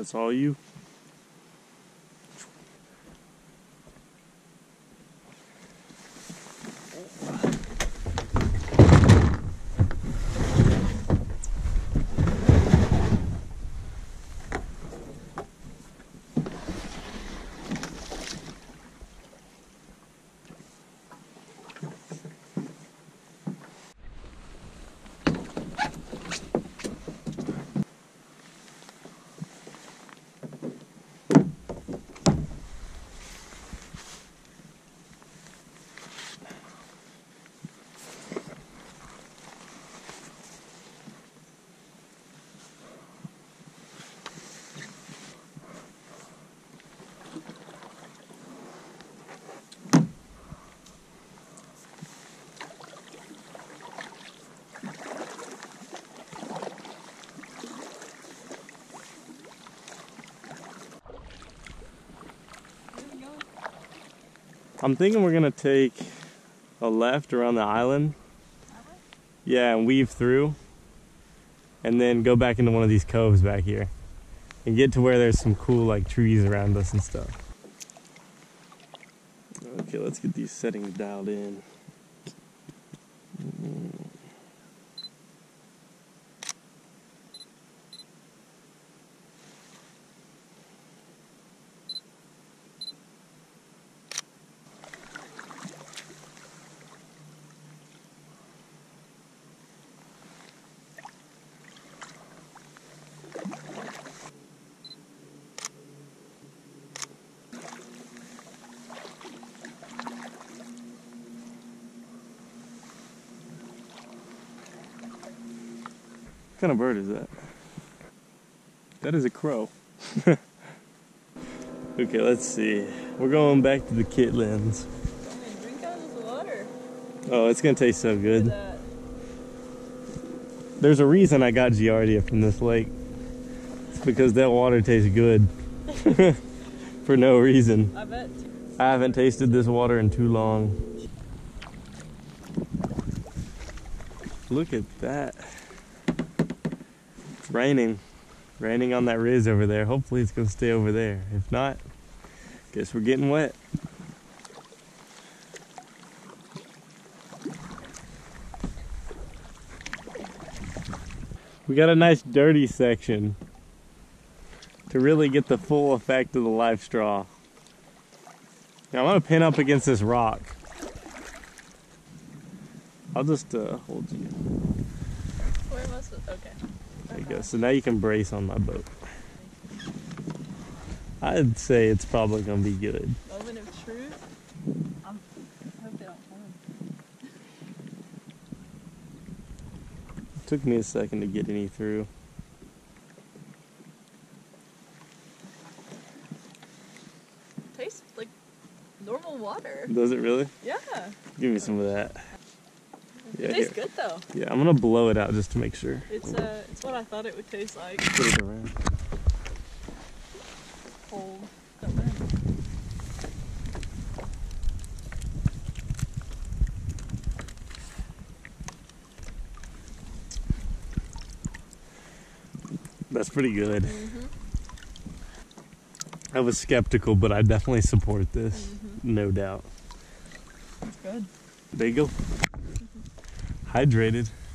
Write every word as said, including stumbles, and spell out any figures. that's all you. I'm thinking we're gonna take a left around the island. Yeah, and weave through. And then go back into one of these coves back here. And get to where there's some cool like trees around us and stuff. Okay, let's get these settings dialed in. What kind of bird is that? That is a crow. Okay, let's see. We're going back to the Kitlins. I'm gonna drink out of this water. Oh, it's gonna taste so good. There's a reason I got Giardia from this lake. It's because that water tastes good. For no reason. I bet. I haven't tasted this water in too long. Look at that. Raining, raining on that ridge over there. Hopefully it's gonna stay over there. If not, guess we're getting wet. We got a nice dirty section to really get the full effect of the life straw. Now I'm gonna pin up against this rock. I'll just uh, hold you. Where am I supposed to? Okay. So now you can brace on my boat. I'd say it's probably gonna be good. Moment of truth. I'm, I hope they don't turn. It took me a second to get any through. It tastes like normal water. Does it really? Yeah. Give me some of that. Yeah, it tastes here. Good though. Yeah, I'm gonna blow it out just to make sure. It's uh, it's what I thought it would taste like. Put it around. Cold. Don't matter. That's pretty good. Mm-hmm. I was skeptical, but I definitely support this, mm-hmm. No doubt. It's good. There you go. Hydrated.